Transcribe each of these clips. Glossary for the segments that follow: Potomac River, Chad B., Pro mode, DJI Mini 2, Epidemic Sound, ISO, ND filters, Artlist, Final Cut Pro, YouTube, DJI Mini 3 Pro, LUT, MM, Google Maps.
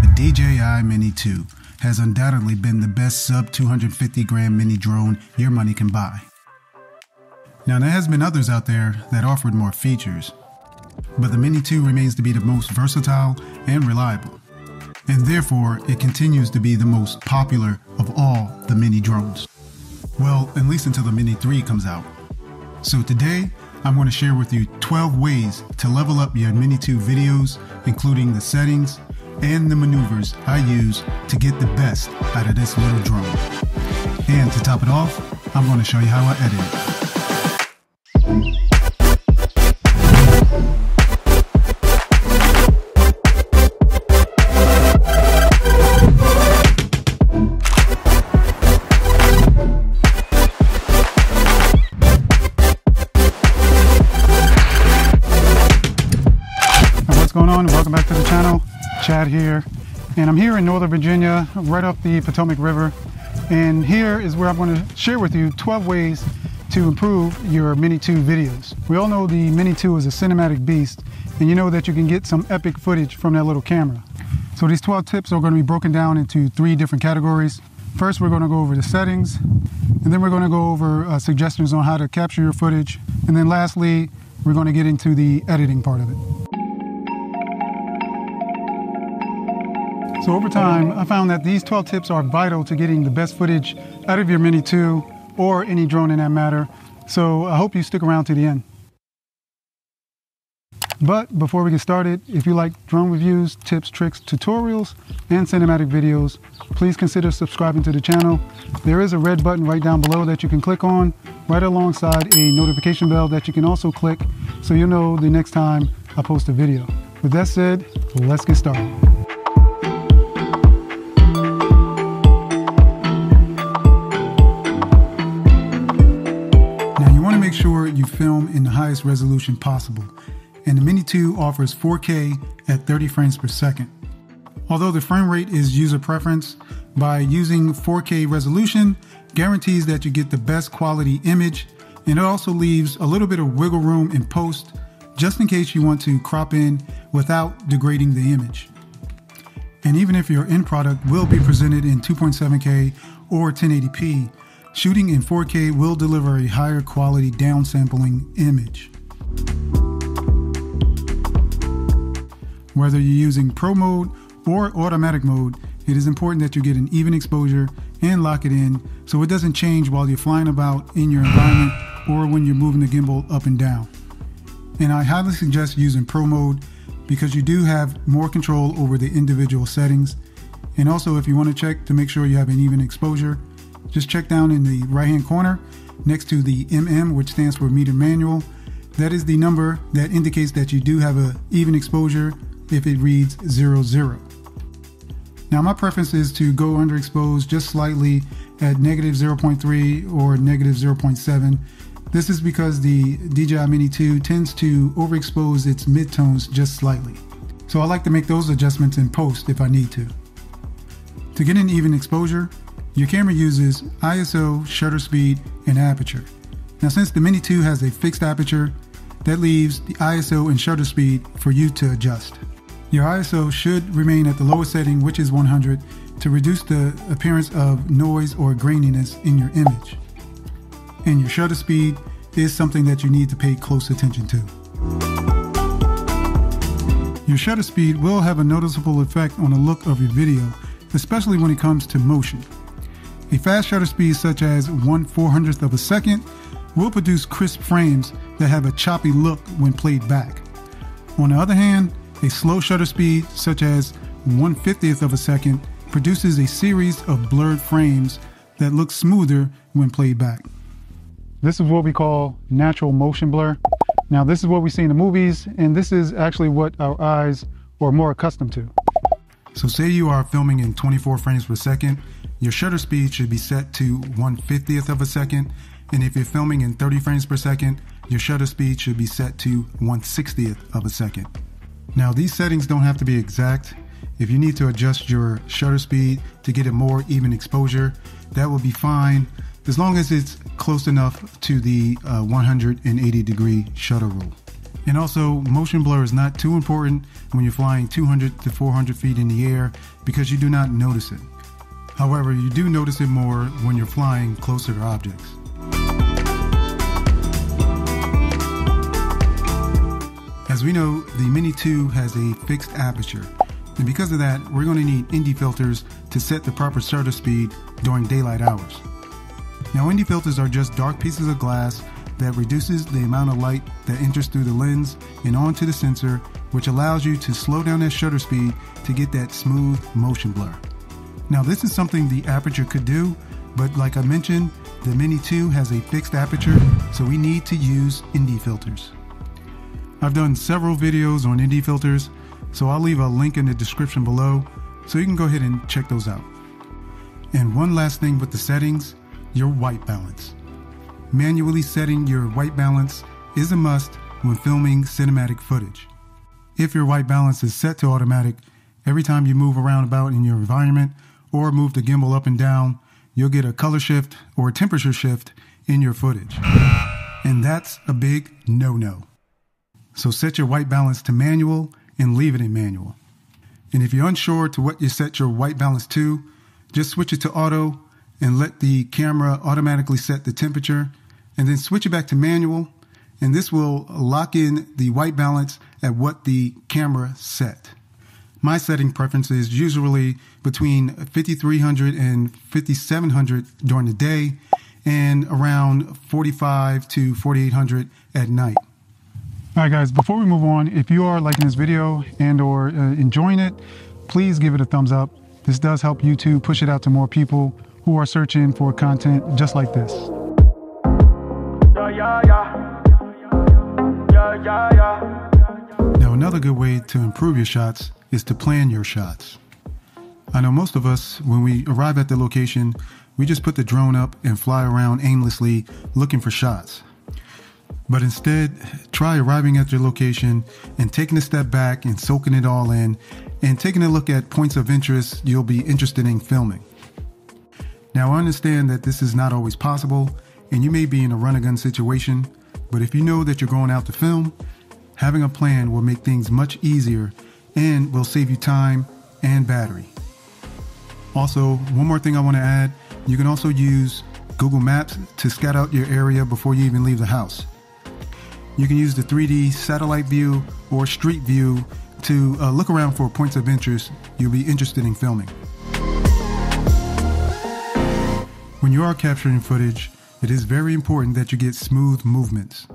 The DJI Mini 2 has undoubtedly been the best sub 250 gram mini drone your money can buy. Now there has been others out there that offered more features, but the Mini 2 remains to be the most versatile and reliable, and therefore it continues to be the most popular of all the mini drones. Well, at least until the Mini 3 comes out. So today, I'm going to share with you 12 ways to level up your Mini 2 videos, including the settings and the maneuvers I use to get the best out of this little drone. And to top it off, I'm going to show you how I edit it. Chad here, and I'm here in Northern Virginia, right off the Potomac River, and here is where I'm going to share with you 12 ways to improve your Mini 2 videos. We all know the Mini 2 is a cinematic beast, and you know that you can get some epic footage from that little camera. So these 12 tips are going to be broken down into 3 different categories. First, we're going to go over the settings, and then we're going to go over suggestions on how to capture your footage, and then lastly, we're going to get into the editing part of it. So over time, I found that these 12 tips are vital to getting the best footage out of your Mini 2 or any drone in that matter. So I hope you stick around to the end. But before we get started, if you like drone reviews, tips, tricks, tutorials, and cinematic videos, please consider subscribing to the channel. There is a red button right down below that you can click on, right alongside a notification bell that you can also click so you'll know the next time I post a video. With that said, let's get started. You film in the highest resolution possible, and the Mini 2 offers 4K at 30 frames per second. Although the frame rate is user preference, by using 4K resolution guarantees that you get the best quality image, and it also leaves a little bit of wiggle room in post just in case you want to crop in without degrading the image. And even if your end product will be presented in 2.7K or 1080p, shooting in 4K will deliver a higher quality downsampling image. Whether you're using Pro mode or automatic mode, it is important that you get an even exposure and lock it in so it doesn't change while you're flying about in your environment or when you're moving the gimbal up and down. And I highly suggest using Pro mode because you do have more control over the individual settings. And also, if you want to check to make sure you have an even exposure, just check down in the right hand corner next to the MM, which stands for meter manual. That is the number that indicates that you do have an even exposure if it reads 00. Now my preference is to go underexposed just slightly at negative 0.3 or negative 0.7. This is because the DJI Mini 2 tends to overexpose its midtones just slightly. So I like to make those adjustments in post if I need to. To get an even exposure, your camera uses ISO, shutter speed, and aperture. Now since the Mini 2 has a fixed aperture, that leaves the ISO and shutter speed for you to adjust. Your ISO should remain at the lowest setting, which is 100, to reduce the appearance of noise or graininess in your image. And your shutter speed is something that you need to pay close attention to. Your shutter speed will have a noticeable effect on the look of your video, especially when it comes to motion. A fast shutter speed such as 1/400th of a second will produce crisp frames that have a choppy look when played back. On the other hand, a slow shutter speed such as 1/50th of a second produces a series of blurred frames that look smoother when played back. This is what we call natural motion blur. Now this is what we see in the movies, and this is actually what our eyes are more accustomed to. So say you are filming in 24 frames per second, your shutter speed should be set to 1/50th of a second, and if you're filming in 30 frames per second, your shutter speed should be set to 1/60th of a second. Now these settings don't have to be exact. If you need to adjust your shutter speed to get a more even exposure, that will be fine, as long as it's close enough to the 180 degree shutter rule. And also, motion blur is not too important when you're flying 200 to 400 feet in the air because you do not notice it. However, you do notice it more when you're flying closer to objects. As we know, the Mini 2 has a fixed aperture, and because of that, we're going to need ND filters to set the proper shutter speed during daylight hours. Now, ND filters are just dark pieces of glass that reduces the amount of light that enters through the lens and onto the sensor, which allows you to slow down that shutter speed to get that smooth motion blur. Now, this is something the aperture could do, but like I mentioned, the Mini 2 has a fixed aperture, so we need to use ND filters. I've done several videos on ND filters, so I'll leave a link in the description below so you can go ahead and check those out. And one last thing with the settings, your white balance. Manually setting your white balance is a must when filming cinematic footage. If your white balance is set to automatic, every time you move around about in your environment or move the gimbal up and down, you'll get a color shift or a temperature shift in your footage. And that's a big no-no. So set your white balance to manual and leave it in manual. And if you're unsure to what you set your white balance to, just switch it to auto and let the camera automatically set the temperature, and then switch it back to manual, and this will lock in the white balance at what the camera set. My setting preference is usually between 5300 and 5700 during the day, and around 45 to 4800 at night. All right guys, before we move on, if you are liking this video and or enjoying it, please give it a thumbs up. This does help YouTube push it out to more people who are searching for content just like this. Now, another good way to improve your shots is to plan your shots. I know most of us, when we arrive at the location, we just put the drone up and fly around aimlessly looking for shots. But instead, try arriving at your location and taking a step back and soaking it all in and taking a look at points of interest you'll be interested in filming. Now, I understand that this is not always possible, and you may be in a run-and-gun situation, but if you know that you're going out to film, having a plan will make things much easier and will save you time and battery. Also, one more thing I want to add, you can also use Google Maps to scout out your area before you even leave the house. You can use the 3D satellite view or street view to look around for points of interest you'll be interested in filming. When you are capturing footage, it is very important that you get smooth movements.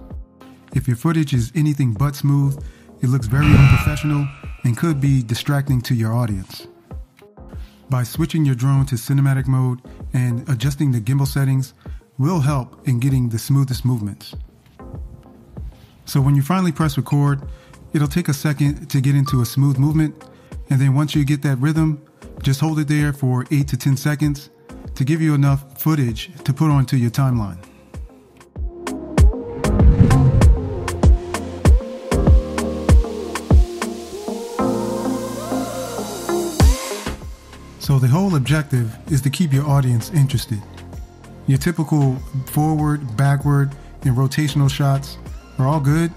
If your footage is anything but smooth, it looks very unprofessional and could be distracting to your audience. By switching your drone to cinematic mode and adjusting the gimbal settings will help in getting the smoothest movements. So when you finally press record, it'll take a second to get into a smooth movement, and then once you get that rhythm, just hold it there for 8 to 10 seconds to give you enough footage to put onto your timeline. So the whole objective is to keep your audience interested. Your typical forward, backward, and rotational shots are all good,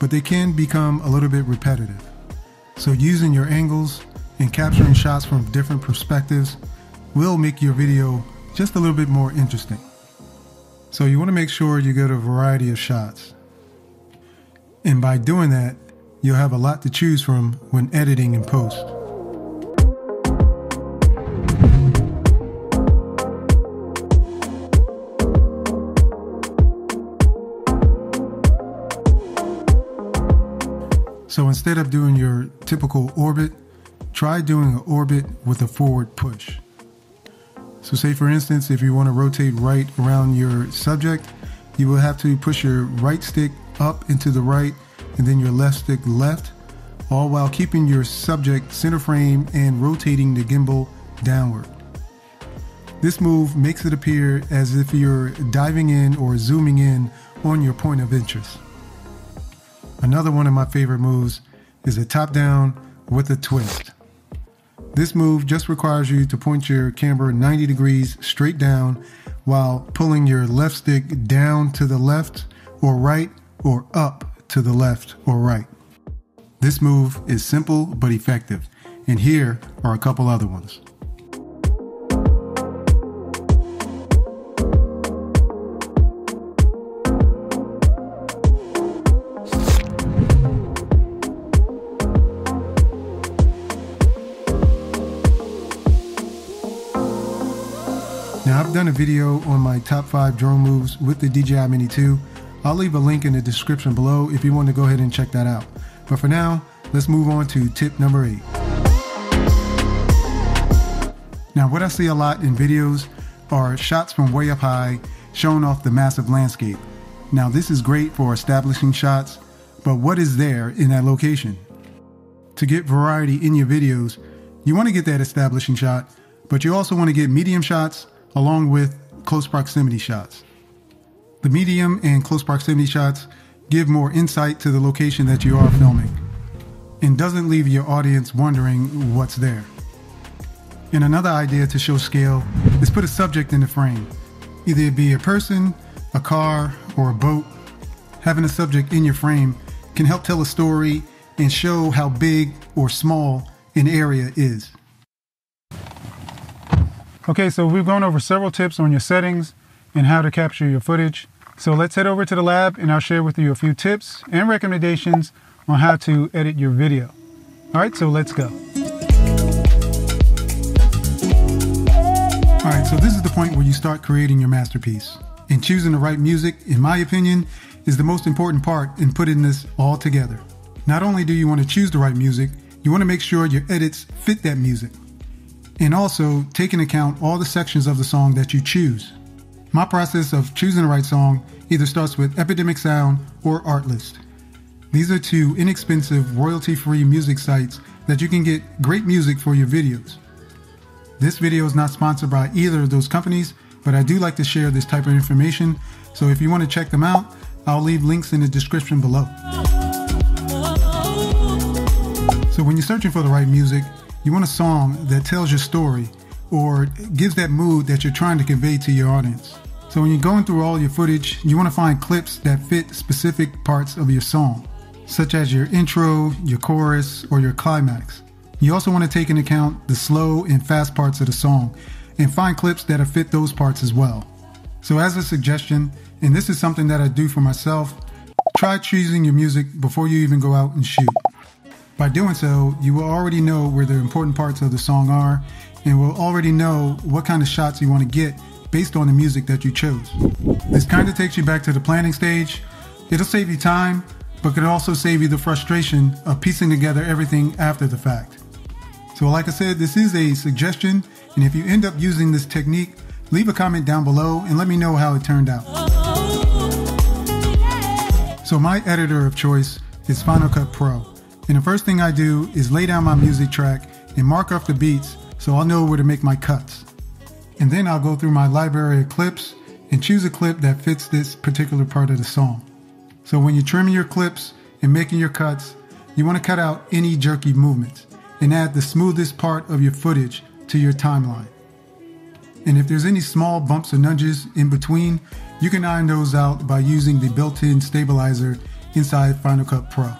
but they can become a little bit repetitive. So using your angles and capturing shots from different perspectives will make your video just a little bit more interesting. So you want to make sure you get a variety of shots. And by doing that, you'll have a lot to choose from when editing in post. So instead of doing your typical orbit, try doing an orbit with a forward push. So say for instance, if you want to rotate right around your subject, you will have to push your right stick up into the right and then your left stick left, all while keeping your subject center frame and rotating the gimbal downward. This move makes it appear as if you're diving in or zooming in on your point of interest. Another one of my favorite moves is a top down with a twist. This move just requires you to point your camera 90 degrees straight down while pulling your left stick down to the left or right or up to the left or right. This move is simple but effective, and here are a couple other ones. Now, I've done a video on my top 5 drone moves with the DJI Mini 2. I'll leave a link in the description below if you want to go ahead and check that out. But for now, let's move on to tip number 8. Now, what I see a lot in videos are shots from way up high showing off the massive landscape. Now, this is great for establishing shots, but what is there in that location? To get variety in your videos, you want to get that establishing shot, but you also want to get medium shots along with close proximity shots. The medium and close proximity shots give more insight to the location that you are filming and doesn't leave your audience wondering what's there. And another idea to show scale is put a subject in the frame. Either it be a person, a car, or a boat. Having a subject in your frame can help tell a story and show how big or small an area is. Okay, so we've gone over several tips on your settings and how to capture your footage. So let's head over to the lab and I'll share with you a few tips and recommendations on how to edit your video. All right, so let's go. All right, so this is the point where you start creating your masterpiece. And choosing the right music, in my opinion, is the most important part in putting this all together. Not only do you want to choose the right music, you want to make sure your edits fit that music. And also take into account all the sections of the song that you choose. My process of choosing the right song either starts with Epidemic Sound or Artlist. These are 2 inexpensive, royalty-free music sites that you can get great music for your videos. This video is not sponsored by either of those companies, but I do like to share this type of information, so if you want to check them out, I'll leave links in the description below. So when you're searching for the right music, you want a song that tells your story or gives that mood that you're trying to convey to your audience. So when you're going through all your footage, you want to find clips that fit specific parts of your song, such as your intro, your chorus, or your climax. You also want to take into account the slow and fast parts of the song and find clips that fit those parts as well. So as a suggestion, and this is something that I do for myself, try choosing your music before you even go out and shoot. By doing so, you will already know where the important parts of the song are and will already know what kind of shots you want to get based on the music that you chose. This kind of takes you back to the planning stage. It'll save you time, but could also save you the frustration of piecing together everything after the fact. So like I said, this is a suggestion, and if you end up using this technique, leave a comment down below and let me know how it turned out. So my editor of choice is Final Cut Pro. And the first thing I do is lay down my music track and mark off the beats so I'll know where to make my cuts. And then I'll go through my library of clips and choose a clip that fits this particular part of the song. So when you're trimming your clips and making your cuts, you want to cut out any jerky movements and add the smoothest part of your footage to your timeline. And if there's any small bumps or nudges in between, you can iron those out by using the built-in stabilizer inside Final Cut Pro.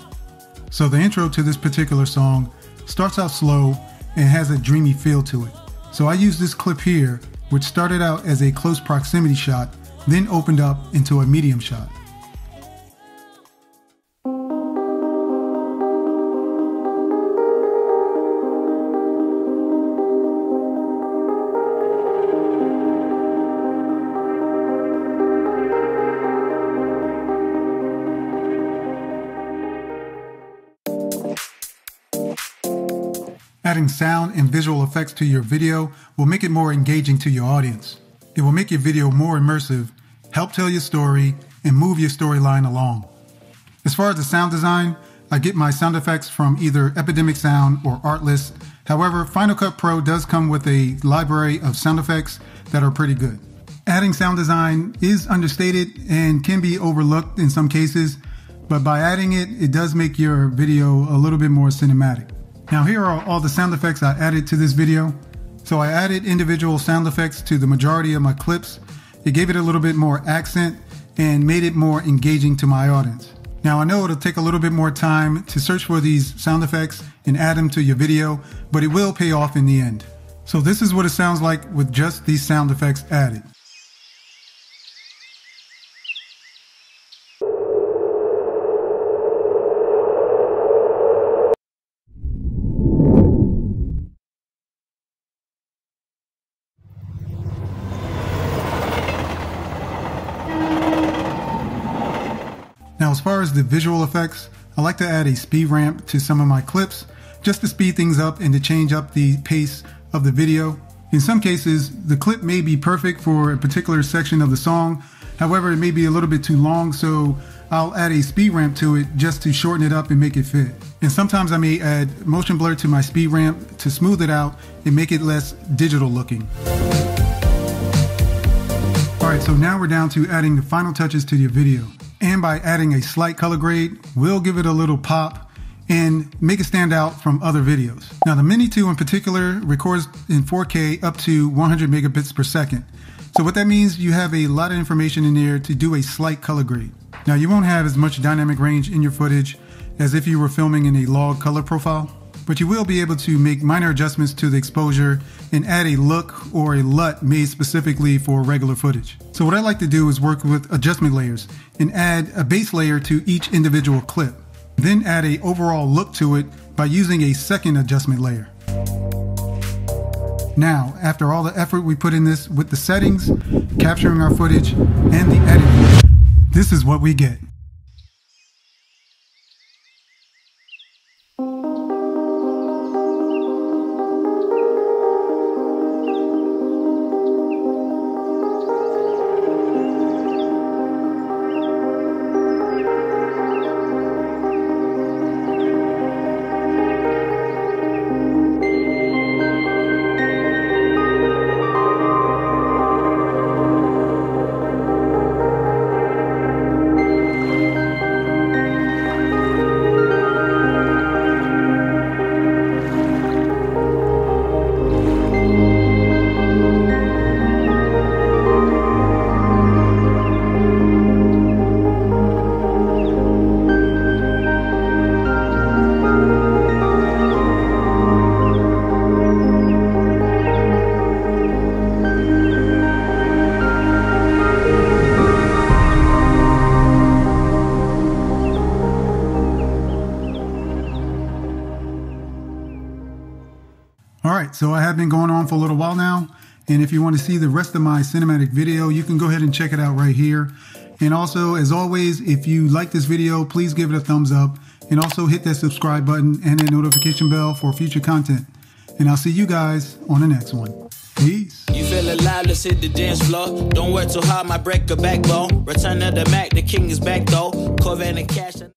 So the intro to this particular song starts out slow and has a dreamy feel to it. So I use this clip here, which started out as a close proximity shot, then opened up into a medium shot. Adding sound and visual effects to your video will make it more engaging to your audience. It will make your video more immersive, help tell your story, and move your storyline along. As far as the sound design, I get my sound effects from either Epidemic Sound or Artlist. However, Final Cut Pro does come with a library of sound effects that are pretty good. Adding sound design is understated and can be overlooked in some cases, but by adding it, it does make your video a little bit more cinematic. Now here are all the sound effects I added to this video. So I added individual sound effects to the majority of my clips, It gave it a little bit more accent and made it more engaging to my audience. Now I know it'll take a little bit more time to search for these sound effects and add them to your video, but it will pay off in the end. So this is what it sounds like with just these sound effects added. Now, as far as the visual effects, I like to add a speed ramp to some of my clips just to speed things up and to change up the pace of the video. In some cases, the clip may be perfect for a particular section of the song. However, it may be a little bit too long, so I'll add a speed ramp to it just to shorten it up and make it fit. And sometimes I may add motion blur to my speed ramp to smooth it out and make it less digital looking. All right, so now we're down to adding the final touches to your video. And by adding a slight color grade, we'll give it a little pop and make it stand out from other videos. Now the Mini 2 in particular records in 4K up to 100 megabits per second. So what that means, you have a lot of information in there to do a slight color grade. Now you won't have as much dynamic range in your footage as if you were filming in a log color profile, but you will be able to make minor adjustments to the exposure and add a look or a LUT made specifically for regular footage. So what I like to do is work with adjustment layers and add a base layer to each individual clip, then add an overall look to it by using a second adjustment layer. Now, after all the effort we put in this with the settings, capturing our footage, and the editing, this is what we get. So I have been going on for a little while now, and if you want to see the rest of my cinematic video, you can go ahead and check it out right here. And also, as always, if you like this video, please give it a thumbs up, and also hit that subscribe button and that notification bell for future content. And I'll see you guys on the next one. Peace. You feel alive, let's hit the dance floor. Don't work too hard, my break a backbone. Return of the Mac, the king is back though. Corvette and cash.